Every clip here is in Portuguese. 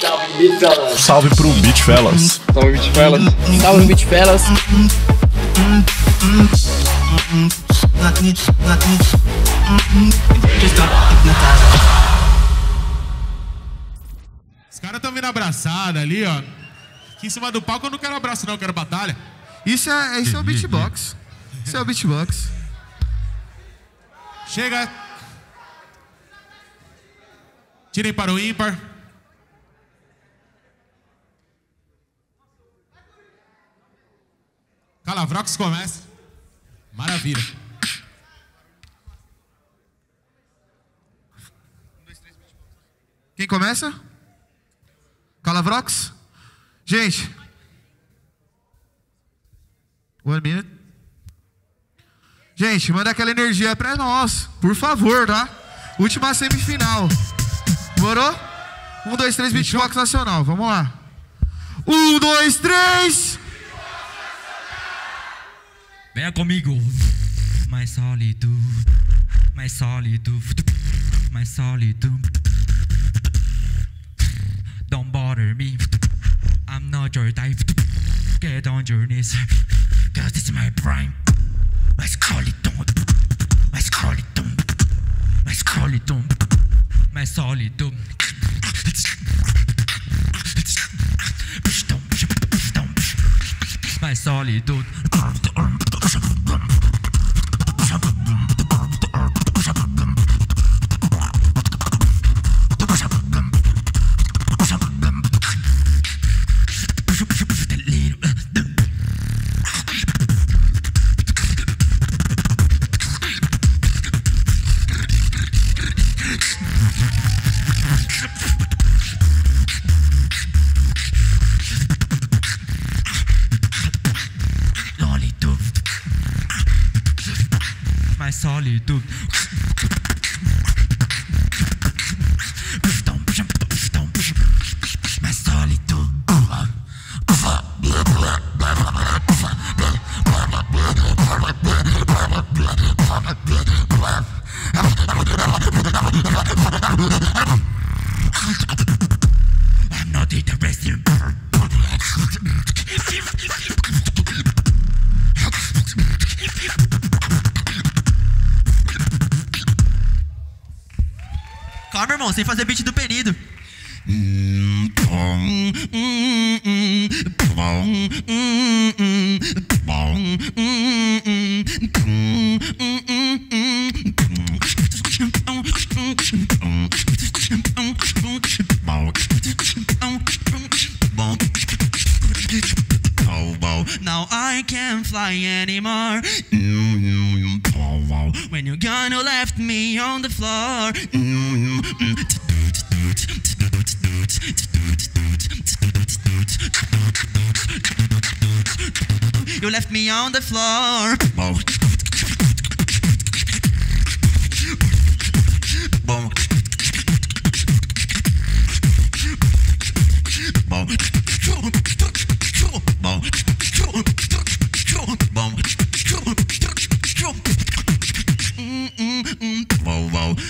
Salve, Beatfellas. Salve pro Beatfellas. Salve, Beatfellas. Salve, Beatfellas. Os caras tão vindo abraçada ali, ó. Aqui em cima do palco eu não quero abraço não, eu quero batalha. Isso é o beatbox. Isso é o beatbox. Chega. Tirem para o ímpar. Calavrox começa. Maravilha. Quem começa? Calavrox? Gente. 1 minute. Gente, manda aquela energia pra nós, por favor, tá? Última semifinal. Morou? 1, 2, 3, beatbox nacional. Vamos lá. 1, 2, 3. Venha comigo. Mais sólido. Mais sólido. Mais sólido. Don't bother me. I'm not your type. Get on your knees. Cause it's my prime. My skeleton. My skeleton. My skeleton. My solidum. My solidum. My solitude. My solitude. I'm not interested. Calma, irmão, sem fazer beat do penido. Now I can't fly anymore. When you gonna left me on the floor. You left me on the floor.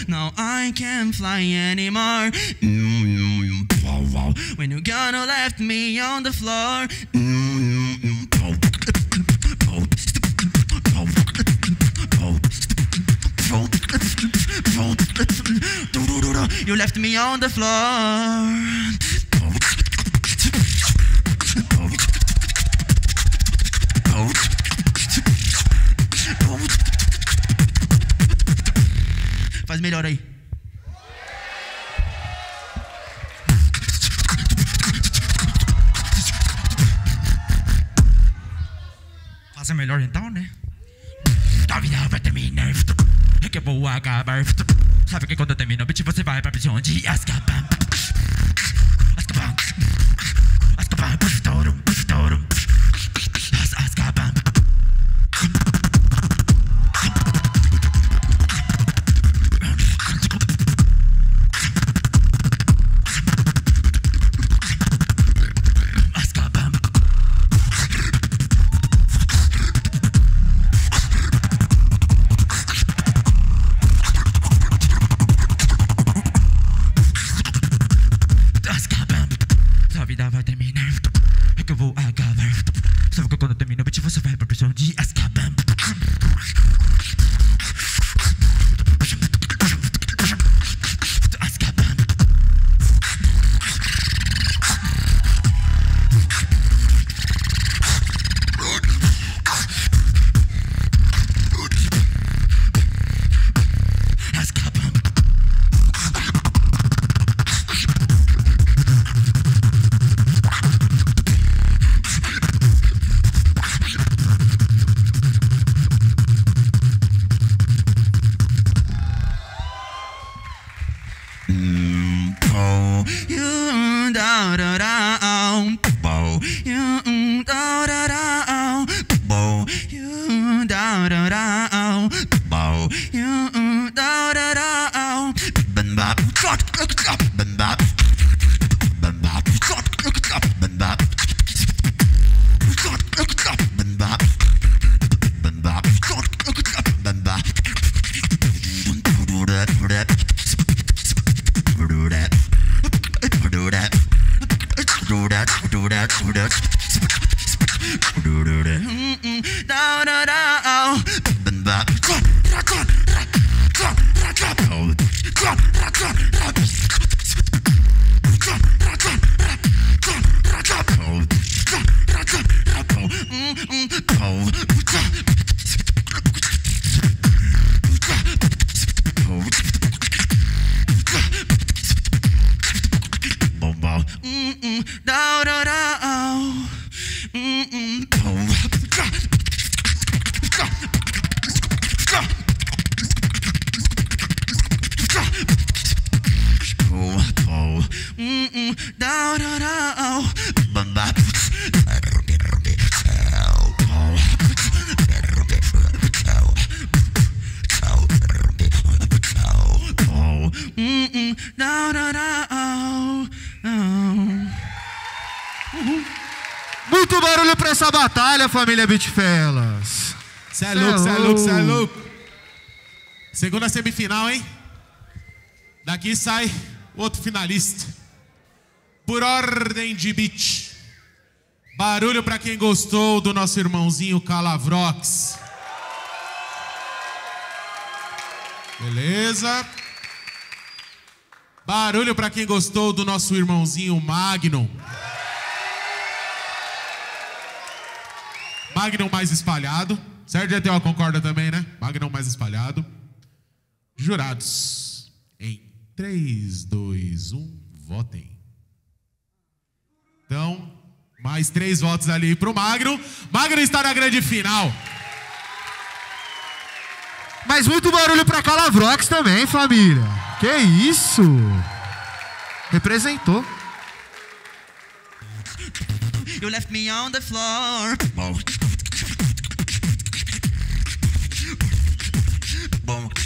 Now I can't fly anymore. When you gonna left me on the floor. You left me on the floor. Faz melhor aí. Faça melhor então, né? A vida vai terminar. É que eu vou acabar. Sabe que quando eu termino, bitch, você vai pra prisão de Azkaban. Azkaban. Azkaban. Azkaban. Azkaban. Azkaban. ainda vai terminar. É que eu vou acabar. Sabe que quando eu termino, bitch, você vai pra prisão de Azkaban. Muito barulho pra essa batalha, família Beatfellas. Cê é louco, cê é louco, cê é louco. Segunda semifinal, hein? Daqui sai outro finalista. Por ordem de beat. Barulho pra quem gostou do nosso irmãozinho Calavrox. Beleza. Barulho pra quem gostou do nosso irmãozinho Magnum. Magnum mais espalhado. Sérgio E.T.O. concorda também, né? Magnum mais espalhado. Jurados. Em 3, 2, 1, votem. Então, mais 3 votos ali pro Magnum. Magnum está na grande final. Mas muito barulho pra Calavrox também, família. Que isso? Representou. You left me on the floor. Bom. Bom.